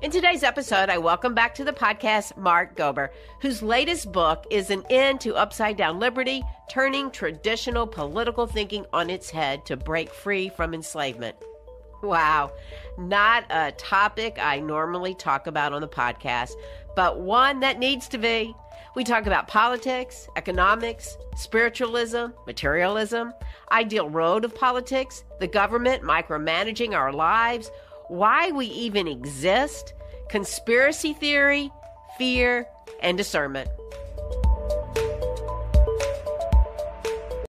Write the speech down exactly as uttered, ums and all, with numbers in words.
In today's episode, I welcome back to the podcast Mark Gober, whose latest book is An End to Upside Down Liberty, Turning Traditional Political Thinking on Its Head to Break Free from Enslavement. Wow, not a topic I normally talk about on the podcast, but one that needs to be. We talk about politics, economics, spiritualism, materialism, ideal road of politics, the government micromanaging our lives, why we even exist, conspiracy theory, fear, and discernment.